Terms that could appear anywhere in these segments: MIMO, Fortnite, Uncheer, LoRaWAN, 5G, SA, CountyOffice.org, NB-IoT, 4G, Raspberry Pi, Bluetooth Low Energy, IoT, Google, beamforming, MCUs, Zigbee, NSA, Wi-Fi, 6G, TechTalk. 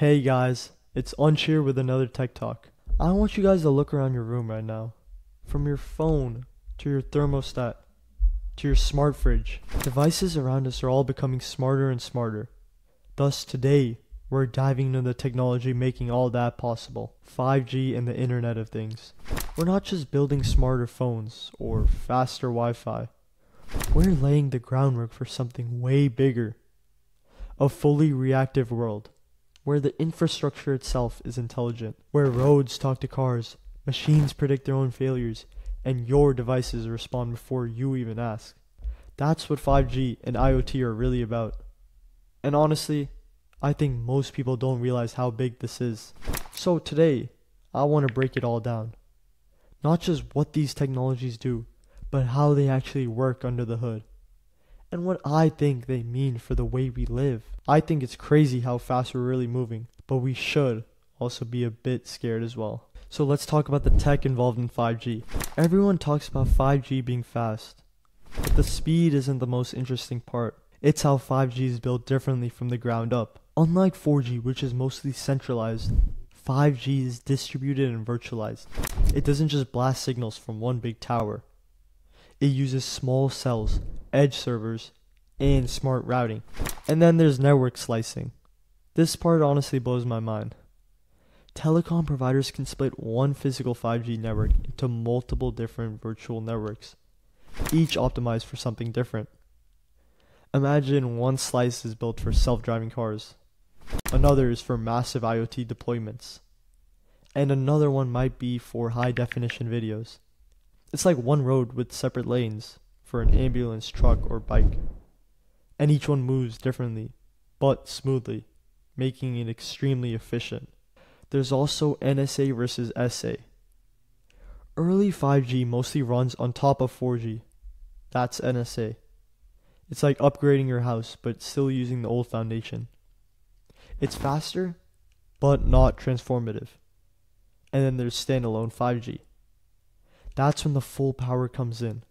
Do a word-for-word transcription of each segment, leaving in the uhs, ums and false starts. Hey guys, it's Uncheer with another Tech Talk. I want you guys to look around your room right now. From your phone, to your thermostat, to your smart fridge. Devices around us are all becoming smarter and smarter. Thus today, we're diving into the technology making all that possible. five G and the Internet of Things. We're not just building smarter phones or faster Wi-Fi. We're laying the groundwork for something way bigger. A fully reactive world, where the infrastructure itself is intelligent, where roads talk to cars, machines predict their own failures, and your devices respond before you even ask. That's what five G and IoT are really about. And honestly, I think most people don't realize how big this is. So today, I want to break it all down. Not just what these technologies do, but how they actually work under the hood. And what I think they mean for the way we live. I think it's crazy how fast we're really moving, but we should also be a bit scared as well. So let's talk about the tech involved in five G. Everyone talks about five G being fast, but the speed isn't the most interesting part. It's how five G is built differently from the ground up. Unlike four G, which is mostly centralized, five G is distributed and virtualized. It doesn't just blast signals from one big tower. It uses small cells, edge servers, and smart routing. And then there's network slicing. This part honestly blows my mind. Telecom providers can split one physical five G network into multiple different virtual networks, each optimized for something different. Imagine one slice is built for self-driving cars, another is for massive IoT deployments, and another one might be for high-definition videos. It's like one road with separate lanes for an ambulance, truck, or bike. And each one moves differently, but smoothly, making it extremely efficient. There's also N S A versus S A. Early five G mostly runs on top of four G. That's N S A. It's like upgrading your house, but still using the old foundation. It's faster, but not transformative. And then there's standalone five G. That's when the full power comes in.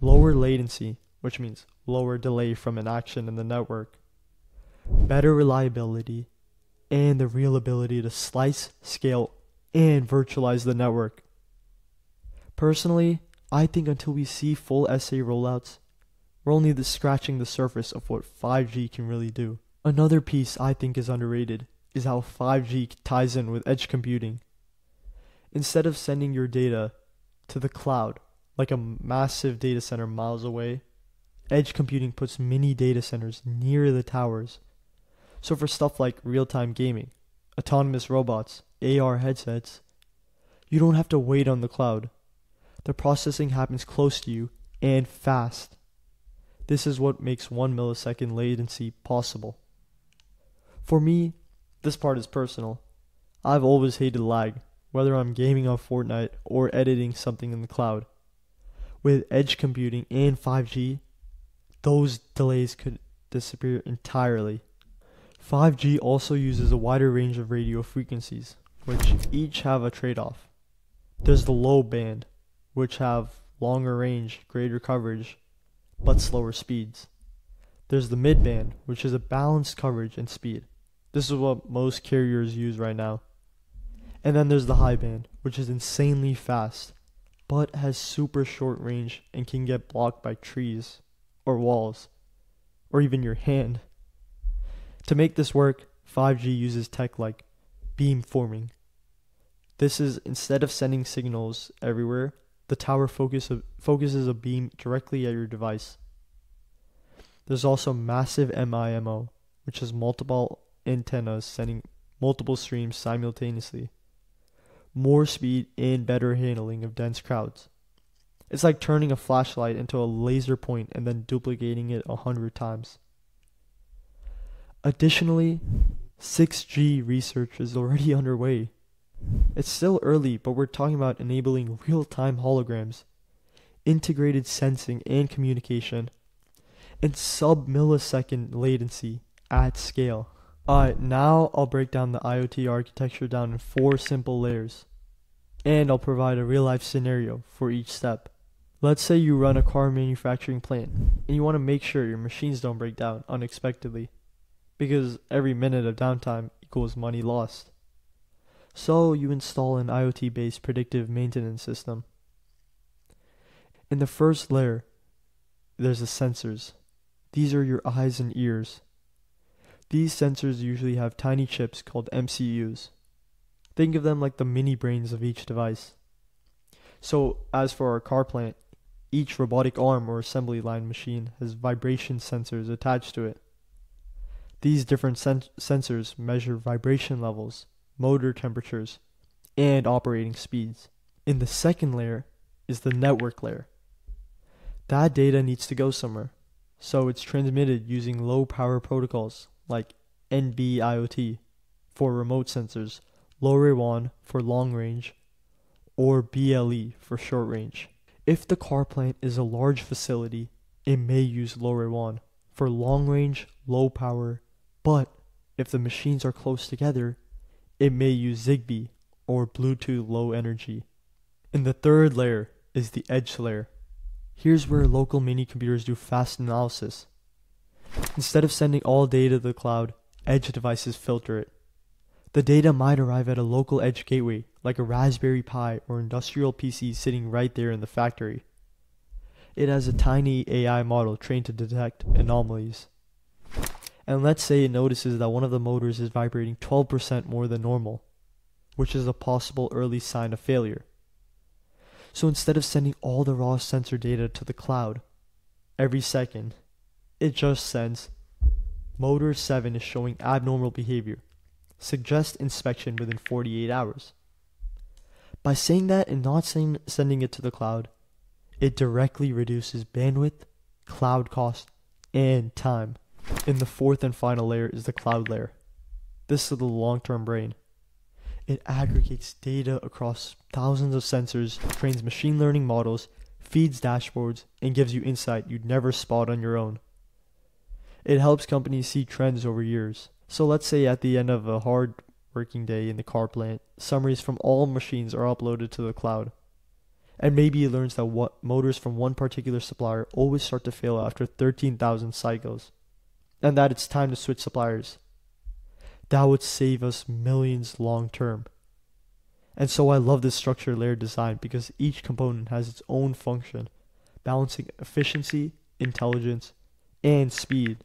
Lower latency, which means lower delay from an action in the network, better reliability, and the real ability to slice, scale, and virtualize the network. Personally, I think until we see full S A rollouts, we're only the scratching the surface of what five G can really do. Another piece I think is underrated is how five G ties in with edge computing. Instead of sending your data to the cloud, like a massive data center miles away, edge computing puts mini data centers near the towers. So for stuff like real-time gaming, autonomous robots, A R headsets, you don't have to wait on the cloud. The processing happens close to you and fast. This is what makes one millisecond latency possible. For me, this part is personal. I've always hated lag, whether I'm gaming on Fortnite or editing something in the cloud. With edge computing and five G, those delays could disappear entirely. five G also uses a wider range of radio frequencies, which each have a trade-off. There's the low band, which have longer range, greater coverage, but slower speeds. There's the mid band, which is a balanced coverage and speed. This is what most carriers use right now. And then there's the high band, which is insanely fast, but has super short range and can get blocked by trees, or walls, or even your hand. To make this work, five G uses tech like beamforming. This is instead of sending signals everywhere, the tower focus of, focuses a beam directly at your device. There's also massive MIMO, which is multiple antennas sending multiple streams simultaneously. More speed and better handling of dense crowds. It's like turning a flashlight into a laser point and then duplicating it a hundred times. Additionally, six G research is already underway. It's still early, but we're talking about enabling real-time holograms, integrated sensing and communication, and sub-millisecond latency at scale. Alright, now I'll break down the IoT architecture down in four simple layers. And I'll provide a real-life scenario for each step. Let's say you run a car manufacturing plant, and you want to make sure your machines don't break down unexpectedly, because every minute of downtime equals money lost. So you install an IoT-based predictive maintenance system. In the first layer, there's the sensors. These are your eyes and ears. These sensors usually have tiny chips called M C Us. Think of them like the mini brains of each device. So as for our car plant, each robotic arm or assembly line machine has vibration sensors attached to it. These different sen- sensors measure vibration levels, motor temperatures, and operating speeds. In the second layer is the network layer. That data needs to go somewhere, so it's transmitted using low-power protocols like N B I O T for remote sensors, LoRaWAN for long-range, or B L E for short-range. If the car plant is a large facility, it may use LoRaWAN for long-range, low-power, but if the machines are close together, it may use Zigbee or Bluetooth Low Energy. In the third layer is the edge layer. Here's where local mini computers do fast analysis. Instead of sending all data to the cloud, edge devices filter it. The data might arrive at a local edge gateway, like a Raspberry Pi or industrial P C sitting right there in the factory. It has a tiny A I model trained to detect anomalies. And let's say it notices that one of the motors is vibrating twelve percent more than normal, which is a possible early sign of failure. So instead of sending all the raw sensor data to the cloud every second, it just sends, motor seven is showing abnormal behavior. Suggest inspection within forty-eight hours. By saying that and not send, sending it to the cloud, it directly reduces bandwidth, cloud cost, and time. In the fourth and final layer is the cloud layer. This is the long-term brain. It aggregates data across thousands of sensors, trains machine learning models, feeds dashboards, and gives you insight you'd never spot on your own. It helps companies see trends over years. So let's say at the end of a hard working day in the car plant, summaries from all machines are uploaded to the cloud. And maybe it learns that what motors from one particular supplier always start to fail after thirteen thousand cycles, and that it's time to switch suppliers. That would save us millions long term. And so I love this structure layer design because each component has its own function, balancing efficiency, intelligence, and speed.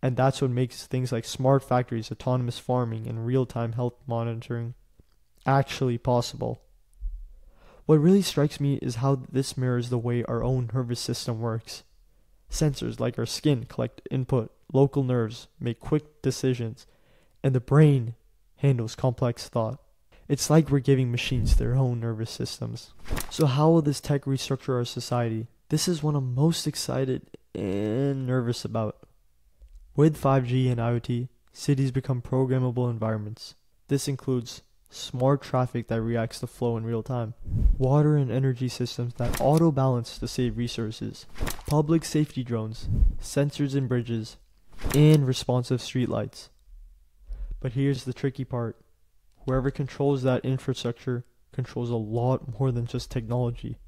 And that's what makes things like smart factories, autonomous farming, and real-time health monitoring actually possible. What really strikes me is how this mirrors the way our own nervous system works. Sensors like our skin collect input, local nerves make quick decisions, and the brain handles complex thought. It's like we're giving machines their own nervous systems. So how will this tech restructure our society? This is what I'm most excited and nervous about. With five G and IoT, cities become programmable environments. This includes smart traffic that reacts to flow in real time, water and energy systems that auto-balance to save resources, public safety drones, sensors in bridges, and responsive streetlights. But here's the tricky part. Whoever controls that infrastructure controls a lot more than just technology.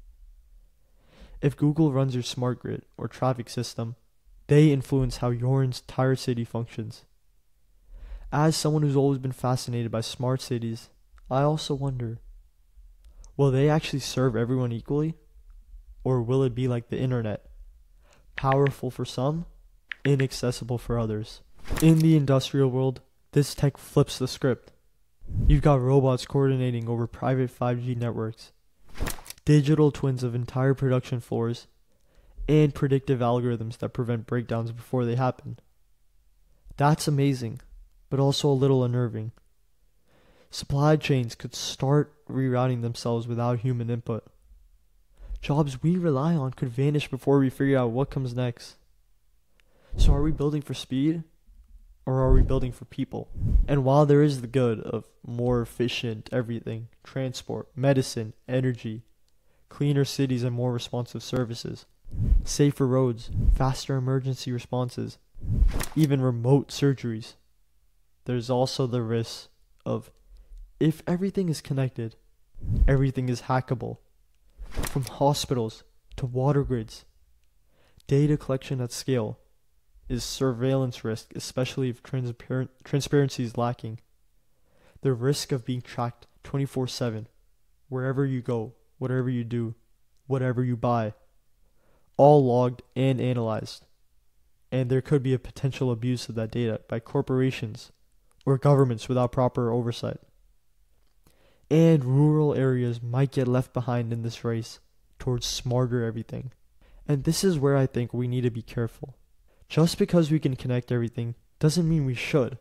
If Google runs your smart grid or traffic system, they influence how your entire city functions. As someone who's always been fascinated by smart cities, I also wonder, will they actually serve everyone equally? Or will it be like the internet? Powerful for some, inaccessible for others. In the industrial world, this tech flips the script. You've got robots coordinating over private five G networks, digital twins of entire production floors, and predictive algorithms that prevent breakdowns before they happen. That's amazing, but also a little unnerving. Supply chains could start rerouting themselves without human input. Jobs we rely on could vanish before we figure out what comes next. So are we building for speed? Or are we building for people? And while there is the good of more efficient everything, transport, medicine, energy, cleaner cities and more responsive services, safer roads, faster emergency responses, even remote surgeries, there's also the risk of, if everything is connected, everything is hackable. From hospitals to water grids, data collection at scale is surveillance risk, especially if transpar- transparency is lacking. the risk of being tracked twenty-four seven, wherever you go, whatever you do, whatever you buy, all logged and analyzed. And there could be a potential abuse of that data by corporations or governments without proper oversight. And rural areas might get left behind in this race towards smarter everything. And this is where I think we need to be careful. Just because we can connect everything doesn't mean we should.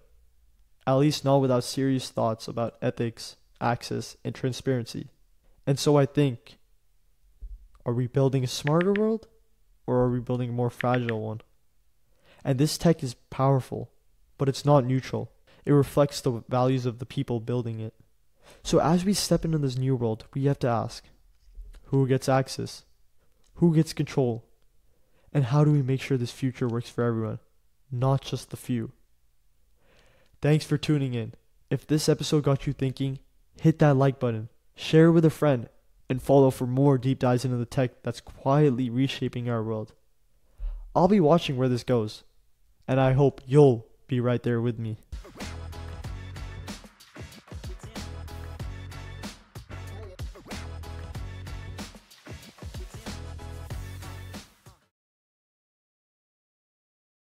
At least not without serious thoughts about ethics, access, and transparency. And so I think, are we building a smarter world, or are we building a more fragile one? And this tech is powerful, but it's not neutral. It reflects the values of the people building it. So as we step into this new world, we have to ask, who gets access? Who gets control? And how do we make sure this future works for everyone, not just the few? Thanks for tuning in. If this episode got you thinking, hit that like button, share with a friend, and follow for more deep dives into the tech that's quietly reshaping our world. I'll be watching where this goes, and I hope you'll be right there with me.